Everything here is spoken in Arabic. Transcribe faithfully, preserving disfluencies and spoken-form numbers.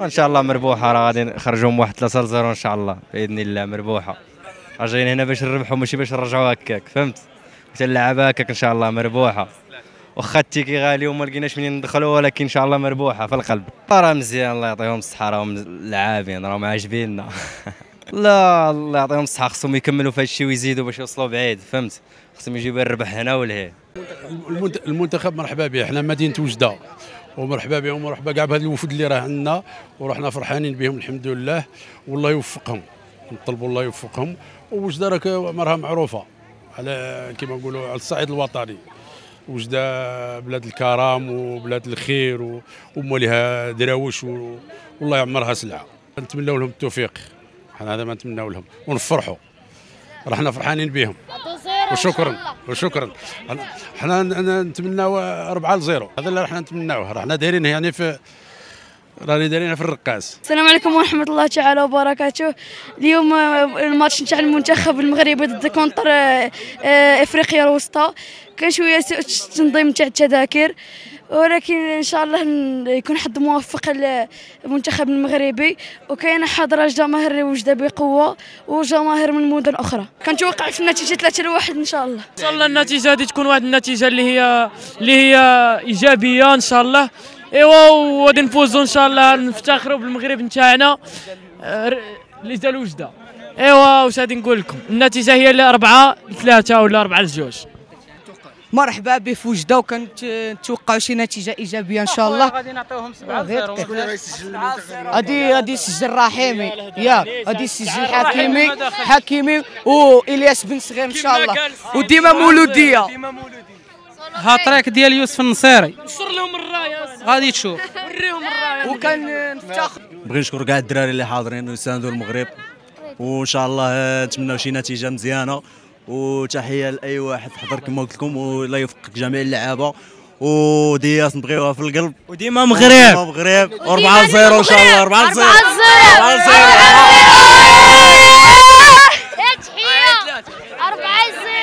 ان شاء الله مربوحه، راه غادي نخرجوهم واحد ثلاثة صفر ان شاء الله باذن الله. مربوحه راجعين هنا باش نربحوا ماشي باش نرجعوا هكاك، فهمت؟ حتى اللعابه هكاك ان شاء الله مربوحه، واخا التيكي غالي وما لقيناش منين ندخلوا، ولكن ان شاء الله مربوحه في القلب. راه مزيان الله يعطيهم الصحه، راهم لاعبين راهم عاجبيننا. لا الله يعطيهم الصحه، خصهم يكملوا في هذا الشيء ويزيدوا باش يوصلوا بعيد، فهمت؟ خصهم يجيبوا الربح هنا ولهي. المنتخب مرحبا به، حنا مدينه وجده ومرحبا بهم، ومرحبا كاع بهذا الوفد اللي راه عندنا، ورحنا فرحانين بهم الحمد لله. والله يوفقهم، نطلبوا الله يوفقهم. ووجده راك مرها معروفه على كما نقولوا على الصعيد الوطني، وجده بلاد الكرم وبلاد الخير وموليها دراوش، والله يعمرها سلعه. نتمنوا لهم التوفيق، حنا هذا ما نتمنوا لهم، ونفرحوا رحنا فرحانين بهم. وشكرا وشكرا. حنا نتمناو أربعة لصفر، هذا اللي رحنا نتمناوه، رحنا دايرينه يعني في راني دايرينه في الرقاص. السلام عليكم ورحمه الله تعالى وبركاته. اليوم الماتش نتاع المنتخب المغربي ضد كونتر افريقيا الوسطى كان شويه التنظيم تاع التذاكر، ولكن ان شاء الله يكون حظ موفق للمنتخب المغربي. وكاينه حاضره جماهير وجده بقوه وجماهير من مدن اخرى. كنتوقع في النتيجه ثلاثة واحد ان شاء الله. ان شاء الله النتيجه هذه تكون واحد النتيجه اللي هي اللي هي ايجابيه ان شاء الله. ايوا وغادي نفوزوا ان شاء الله، نفتخروا بالمغرب نتاعنا اللي دار وجده. ايوا واش غادي نقول لكم، النتيجه هي أربعة لثلاثة ولا أربعة لجوج. مرحبا بي في وجده، وكنتوقعوا شي نتيجه ايجابيه ان شاء الله. غادي نعطيوهم سبعة صفر، غادي غادي يسجل رحيمي، يا غادي يسجل حكيمي حكيمي والياس بن صغير ان شاء الله. وديما مولوديه هاتريك ديال يوسف النصيري، نشر لهم الرايه، غادي تشوف وريهم الرايه. وكان نفتخر، بغي نشكر كاع الدراري اللي حاضرين ويساندوا المغرب، وان شاء الله نتمناو شي نتيجه مزيانه. وتحيه لاي واحد حضر كما قلت لكم، والله يوفق جميع اللعابه. ودياس نبغيوها في القلب، وديما مغرب مغرب. أربعة صفر ان شاء الله، أربعة صفر أربعة صفر.